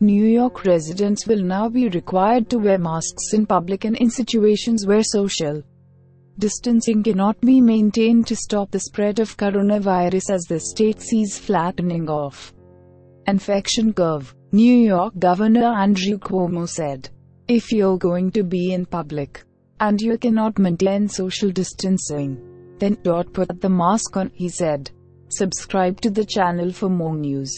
New York residents will now be required to wear masks in public and in situations where social distancing cannot be maintained to stop the spread of coronavirus as the state sees flattening of infection curve. New York Governor Andrew Cuomo said, "If you're going to be in public and you cannot maintain social distancing, then put the mask on," he said. Subscribe to the channel for more news.